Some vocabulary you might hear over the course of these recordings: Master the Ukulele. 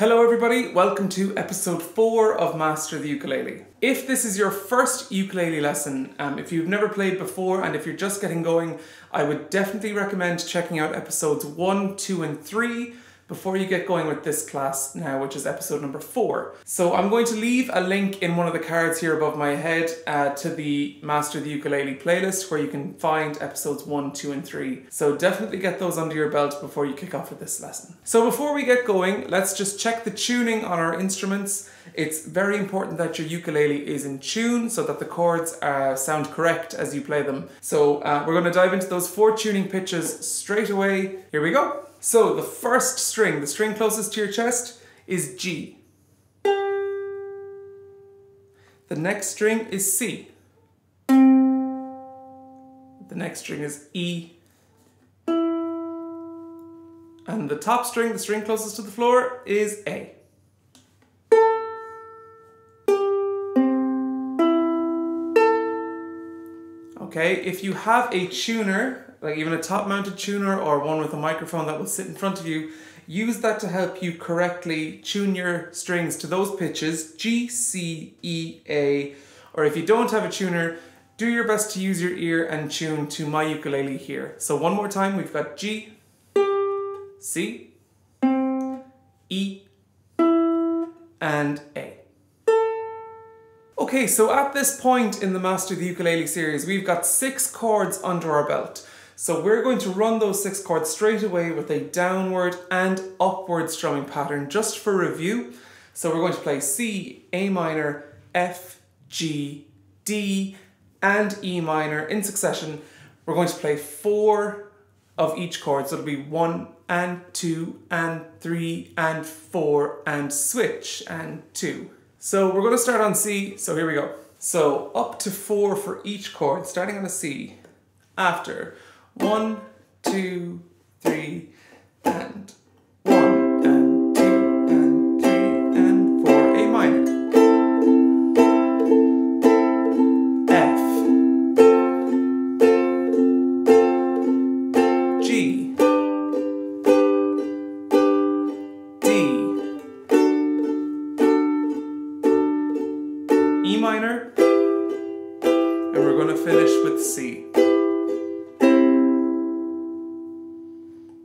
Hello everybody, welcome to episode 4 of Master the Ukulele. If this is your first ukulele lesson, if you've never played before and if you're just getting going, I would definitely recommend checking out episodes 1, 2 and 3 before you get going with this class now, which is episode number 4. So I'm going to leave a link in one of the cards here above my head to the Master the Ukulele playlist where you can find episodes 1, 2 and 3. So definitely get those under your belt before you kick off with this lesson. So before we get going, let's just check the tuning on our instruments. It's very important that your ukulele is in tune so that the chords sound correct as you play them. So we're going to dive into those 4 tuning pitches straight away. Here we go. So the first string, the string closest to your chest, is G. The next string is C. The next string is E. And the top string, the string closest to the floor, is A. Okay, if you have a tuner, like even a top-mounted tuner or one with a microphone that will sit in front of you, use that to help you correctly tune your strings to those pitches, G, C, E, A. Or if you don't have a tuner, do your best to use your ear and tune to my ukulele here. So one more time, we've got G, C, E, and A. Okay, so at this point in the Master the Ukulele series, we've got 6 chords under our belt. So we're going to run those 6 chords straight away with a downward and upward strumming pattern just for review. So we're going to play C, A minor, F, G, D, and E minor in succession. We're going to play 4 of each chord. So it'll be 1 and 2 and 3 and 4 and switch and 2. So we're going to start on C, so here we go. So up to 4 for each chord, starting on a C. After 1, 2, 3, and 1, and 2, and 3, and 4, A minor. F. G. E minor, and we're going to finish with C.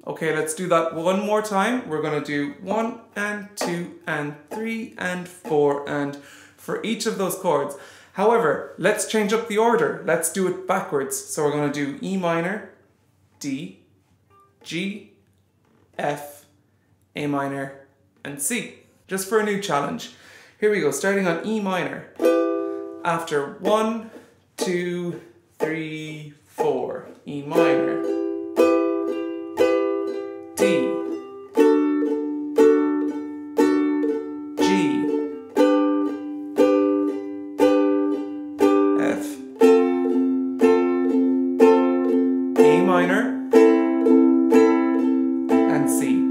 Okay, let's do that one more time. We're going to do 1 and 2 and 3 and 4 and for each of those chords. However, let's change up the order. Let's do it backwards. So we're going to do E minor, D, G, F, A minor, and C, just for a new challenge. Here we go, starting on E minor. After 1, 2, 3, 4, E minor, D, G, F, A minor, and C.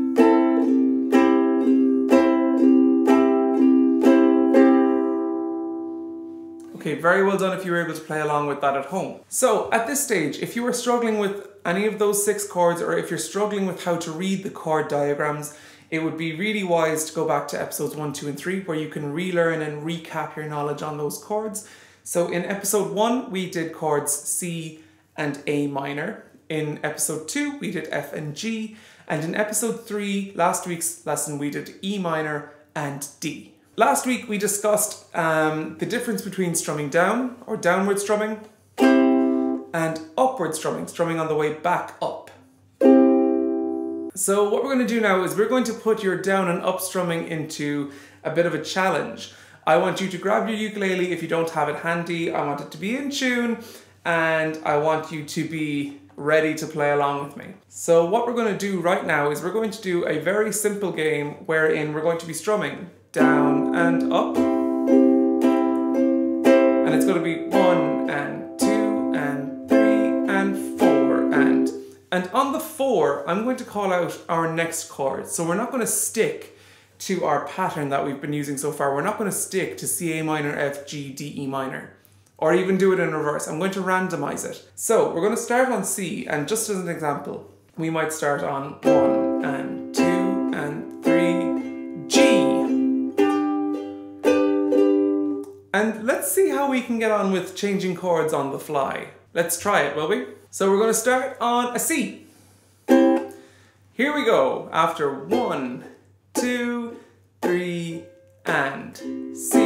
Okay, very well done if you were able to play along with that at home. So at this stage, if you are struggling with any of those 6 chords or if you're struggling with how to read the chord diagrams, it would be really wise to go back to episodes 1, 2 and 3 where you can relearn and recap your knowledge on those chords. So in episode 1, we did chords C and A minor. In episode 2, we did F and G. And in episode 3, last week's lesson, we did E minor and D. Last week we discussed the difference between strumming down, or downward strumming, and upward strumming, strumming on the way back up. So what we're going to do now is we're going to put your down and up strumming into a bit of a challenge. I want you to grab your ukulele if you don't have it handy, I want it to be in tune, and I want you to be ready to play along with me. So what we're going to do right now is we're going to do a very simple game wherein we're going to be strumming down and up, and it's going to be 1 and 2 and 3 and 4 and on the 4 I'm going to call out our next chord. So we're not going to stick to our pattern that we've been using so far. We're not going to stick to C, A minor, F, G, D, E minor, or even do it in reverse. I'm going to randomize it. So we're going to start on C, and just as an example we might start on 1 and 2 and 3 G. And let's see how we can get on with changing chords on the fly. Let's try it, will we? So we're gonna start on a C. Here we go, after 1, 2, 3, and C,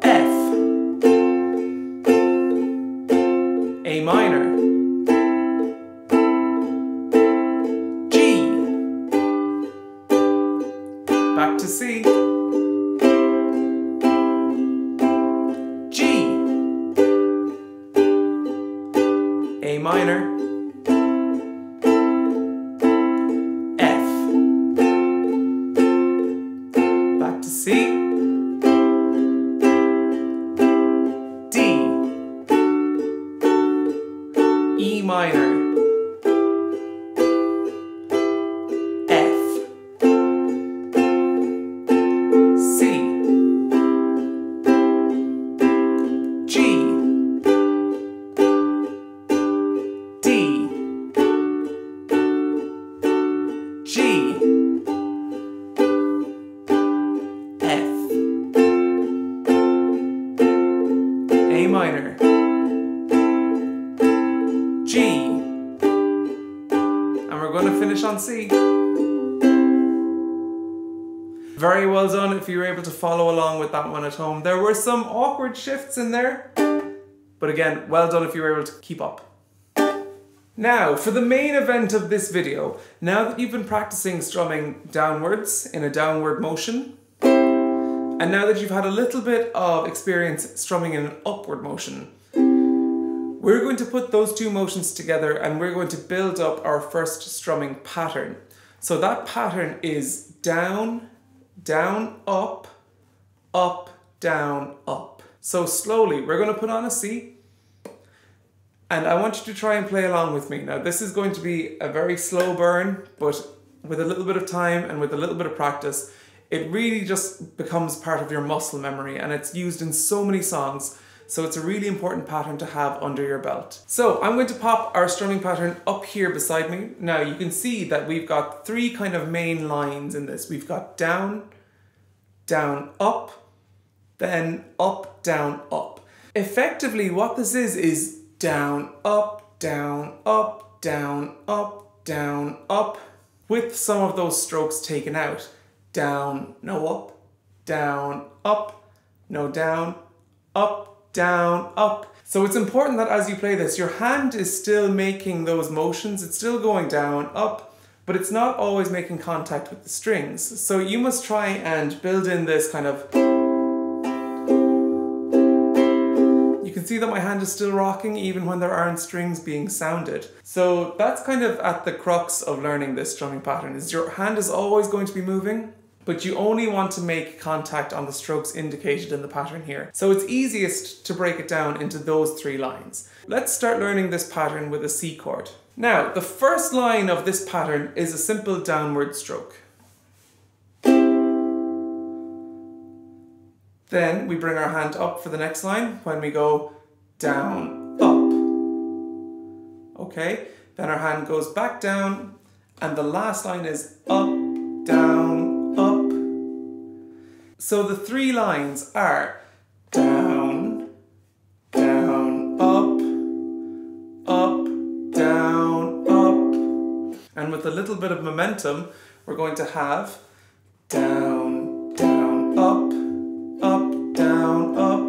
F, A minor, G, back to C, G, A minor, C, D, E minor, F, C, G, D, G, minor, G, and we're going to finish on C. Very well done if you were able to follow along with that one at home. There were some awkward shifts in there, but again, well done if you were able to keep up. Now, for the main event of this video, now that you've been practicing strumming downwards in a downward motion, and now that you've had a little bit of experience strumming in an upward motion, we're going to put those two motions together and we're going to build up our first strumming pattern. So that pattern is down, down, up, up, down, up. So slowly, we're going to put on a C, and I want you to try and play along with me. Now this is going to be a very slow burn, but with a little bit of time and with a little bit of practice, it really just becomes part of your muscle memory, and it's used in so many songs, so it's a really important pattern to have under your belt. So I'm going to pop our strumming pattern up here beside me. Now you can see that we've got three kind of main lines in this. We've got down, down, up, then up, down, up. Effectively what this is down, up, down, up, down, up, down, up, with some of those strokes taken out. Down, no up, down, up, no down, up, down, up. So it's important that as you play this, your hand is still making those motions. It's still going down, up, but it's not always making contact with the strings. So you must try and build in this kind of... You can see that my hand is still rocking even when there aren't strings being sounded. So that's kind of at the crux of learning this strumming pattern, is your hand is always going to be moving, but you only want to make contact on the strokes indicated in the pattern here. So it's easiest to break it down into those three lines. Let's start learning this pattern with a C chord. Now, the first line of this pattern is a simple downward stroke. Then we bring our hand up for the next line when we go down, up. Okay, then our hand goes back down, and the last line is up, down, up. So the three lines are down, down, up, up, down, up. And with a little bit of momentum, we're going to have down, down, up, up, down, up.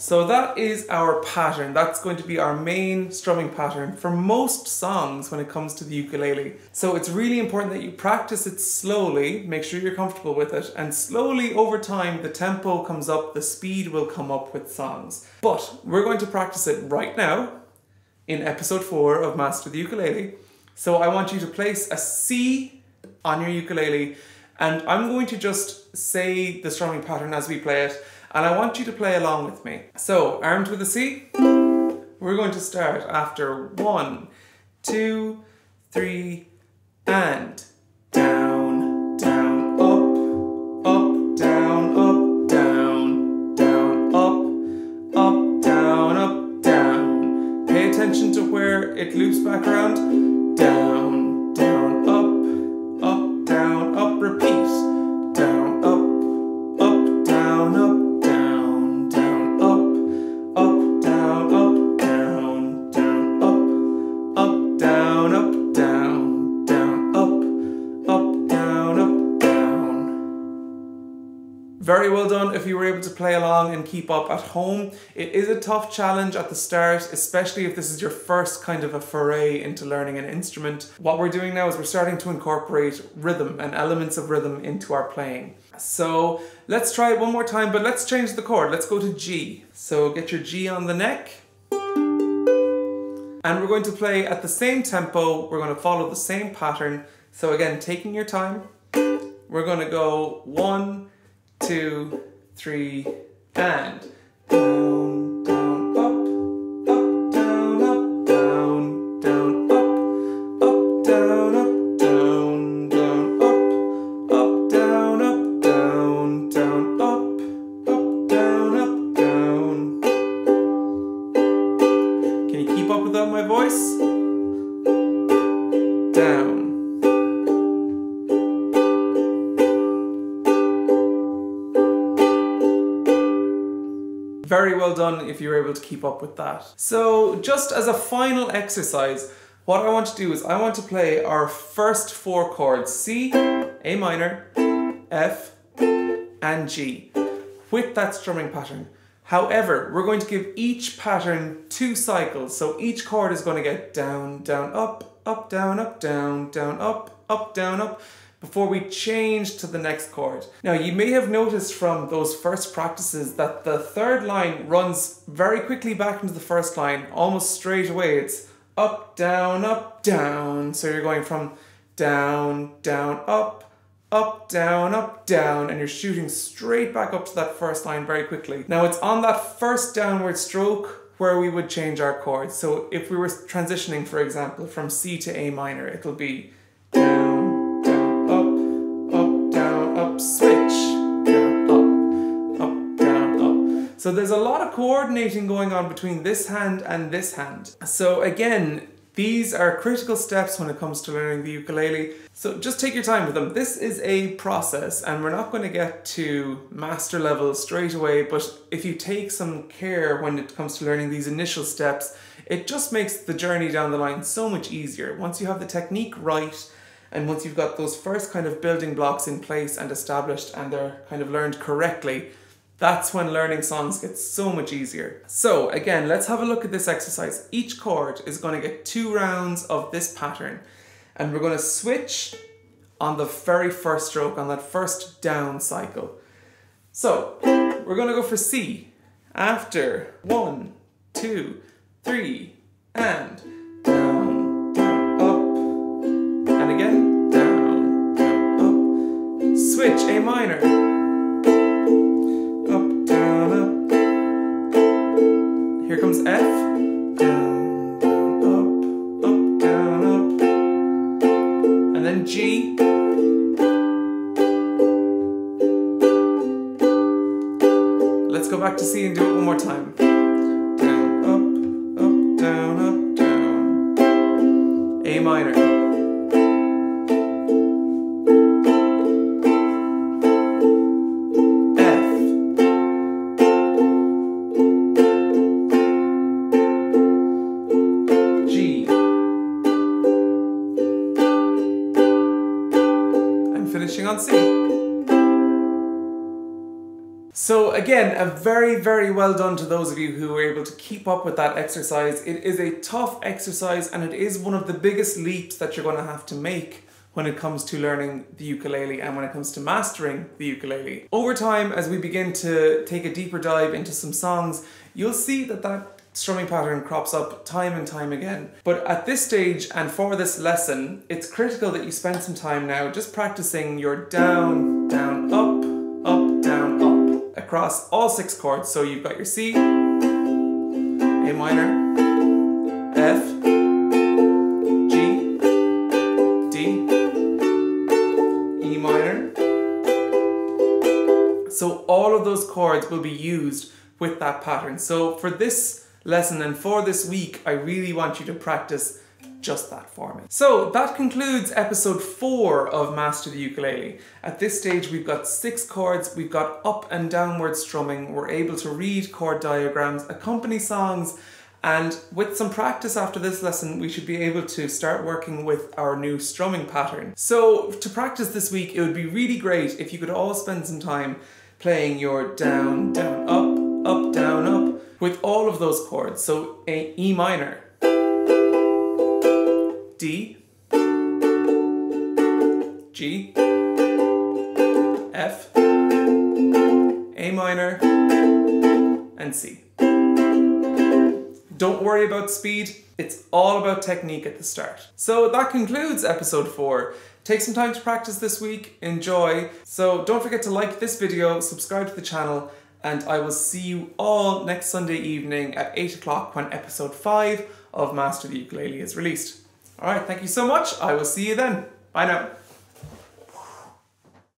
So that is our pattern. That's going to be our main strumming pattern for most songs when it comes to the ukulele. So it's really important that you practice it slowly, make sure you're comfortable with it, and slowly over time the tempo comes up, the speed will come up with songs. But we're going to practice it right now in episode 4 of Master the Ukulele. So I want you to place a C on your ukulele, and I'm going to just say the strumming pattern as we play it, and I want you to play along with me. So armed with a C, we're going to start after 1, 2, 3, and down, down, up, up, down, down, up, down, up, down. Pay attention to where it loops back around. Down, down, up, down, up, repeat. Down, up, Very well done if you were able to play along and keep up at home. It is a tough challenge at the start, especially if this is your first kind of a foray into learning an instrument. What we're doing now is we're starting to incorporate rhythm and elements of rhythm into our playing. So let's try it one more time, but let's change the chord. Let's go to G. So get your G on the neck. And we're going to play at the same tempo. We're going to follow the same pattern. So again, taking your time. We're going to go 1, 2, 3, and down, down, up, down, up, down, up, down. Can you keep up without my voice? Down. Very well done if you were able to keep up with that. So just as a final exercise, what I want to do is I want to play our first four chords, C, A minor, F, and G, with that strumming pattern. However, we're going to give each pattern 2 cycles. So each chord is going to get down, down, up, down, up, down, up, before we change to the next chord. Now, you may have noticed from those first practices that the third line runs very quickly back into the first line, almost straight away. It's up, down. So you're going from down, down, up, down, and you're shooting straight back up to that first line very quickly. Now, it's on that first downward stroke where we would change our chords. So if we were transitioning, for example, from C to A minor, it'll be down, switch, down, up, down, up. So there's a lot of coordinating going on between this hand and this hand. So again, these are critical steps when it comes to learning the ukulele. So just take your time with them. This is a process and we're not going to get to master level straight away, but if you take some care when it comes to learning these initial steps, it just makes the journey down the line so much easier. Once you have the technique right, and once you've got those first kind of building blocks in place and established and they're kind of learned correctly, that's when learning songs gets so much easier. So again, let's have a look at this exercise. Each chord is going to get 2 rounds of this pattern and we're going to switch on the very first stroke on that first down cycle. So we're going to go for C after 1, 2, 3, and again, down, down, up, switch, A minor, up, down, up, here comes F, down, down, up, and then G, let's go back to C and do it one more time, down, up, down, A minor, on C. So again, a very well done to those of you who were able to keep up with that exercise. It is a tough exercise and it is one of the biggest leaps that you're going to have to make when it comes to learning the ukulele and when it comes to mastering the ukulele. Over time, as we begin to take a deeper dive into some songs, you'll see that strumming pattern crops up time and time again. But at this stage and for this lesson, it's critical that you spend some time now just practicing your down, down, up, down, up across all 6 chords. So you've got your C, A minor, F, G, D, E minor. So all of those chords will be used with that pattern. So for this lesson and for this week, I really want you to practice just that for me. So that concludes episode 4 of Master the Ukulele. At this stage, we've got 6 chords, we've got up and downward strumming, we're able to read chord diagrams, accompany songs, and with some practice after this lesson, we should be able to start working with our new strumming pattern. So to practice this week, it would be really great if you could all spend some time playing your down, down, up, up, down, up with all of those chords. So a E minor, D, G, F, A minor, and C. Don't worry about speed, it's all about technique at the start. So that concludes episode 4. Take some time to practice this week, enjoy. So don't forget to like this video, subscribe to the channel, and I will see you all next Sunday evening at 8 o'clock when episode 5 of Master the Ukulele is released. Alright, thank you so much, I will see you then. Bye now.